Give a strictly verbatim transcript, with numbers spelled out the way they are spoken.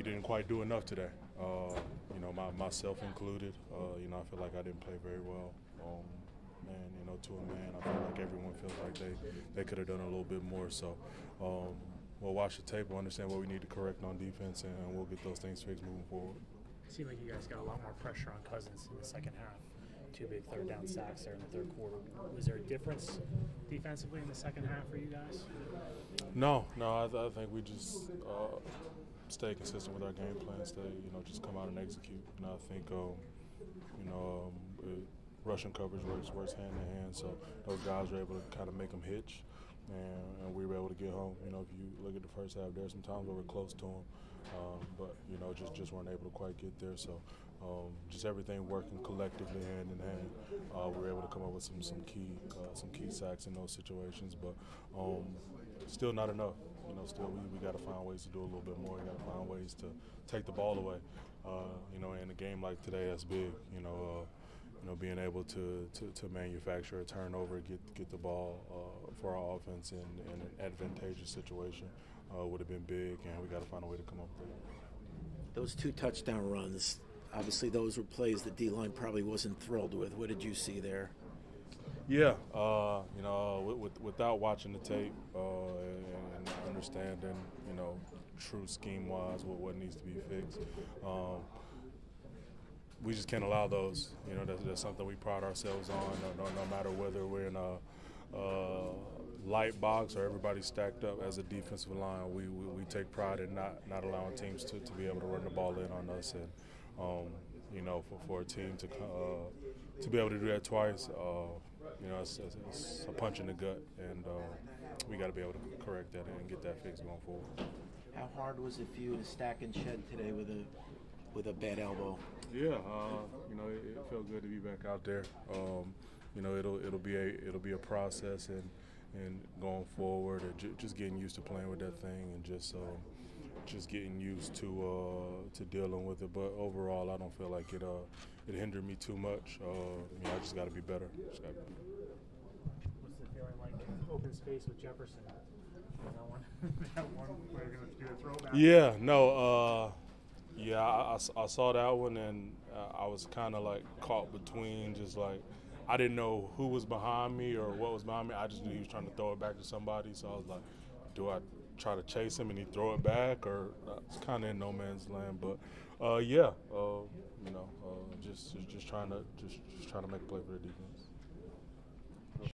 we didn't quite do enough today. Uh, you know, my, myself included. Uh, you know, I feel like I didn't play very well. Um, man, you know, to a man, I feel like everyone feels like they, they could have done a little bit more. So um, we'll watch the tape, we'll understand what we need to correct on defense, and we'll get those things fixed moving forward. It seemed like you guys got a lot more pressure on Cousins in the second half. Two big third down sacks there in the third quarter. Was there a difference defensively in the second half for you guys? No, no. I, th I think we just uh, stay consistent with our game plan. Stay, you know, just come out and execute. And I think, um, you know, um, it, Russian coverage works, works hand in hand. So those guys were able to kind of make them hitch, and, and we were able to get home. You know, if you look at the first half, there are some times we were close to them, um, but you know, just just weren't able to quite get there. So. Um, just everything working collectively hand in hand. Uh, we were able to come up with some some key uh, some key sacks in those situations, but um, still not enough. You know, still we, we got to find ways to do a little bit more. We got to find ways to take the ball away. Uh, you know, in a game like today, that's big. You know, uh, you know, being able to, to to manufacture a turnover, get get the ball uh, for our offense in, in an advantageous situation uh, would have been big, and we got to find a way to come up with it. Those two touchdown runs. Obviously, those were plays that D-line probably wasn't thrilled with. What did you see there? Yeah, uh, you know, with, without watching the tape uh, and understanding, you know, true scheme-wise what, what needs to be fixed, um, we just can't allow those. You know, that's, that's something we pride ourselves on, no, no, no matter whether we're in a uh, light box or everybody's stacked up as a defensive line. We, we, we take pride in not, not allowing teams to, to be able to run the ball in on us. And, Um, you know, for, for a team to uh, to be able to do that twice, uh, you know, it's, it's, it's a punch in the gut, and uh, we got to be able to correct that and get that fixed going forward. How hard was it for you to stack and shed today with a with a bad elbow? Yeah, uh, you know, it, it felt good to be back out there. Um, you know, it'll it'll be a it'll be a process, and and going forward, and ju just getting used to playing with that thing, and just. Uh, Just getting used to uh, to dealing with it, but overall, I don't feel like it uh, it hindered me too much. Uh, you know, I just got to be better. Just gotta be better. What's it feeling like? Open space with Jefferson. That one, that one where you're gonna do a throwback. Yeah, no, uh, yeah, I, I saw that one, and I was kind of like caught between just like. I didn't know who was behind me or what was behind me. I just knew he was trying to throw it back to somebody, so I was like, do I try to chase him and he throw it back? Or it's kind of in no man's land. But, uh, yeah, uh, you know, uh, just, just just trying to just, just trying to make a play for the defense.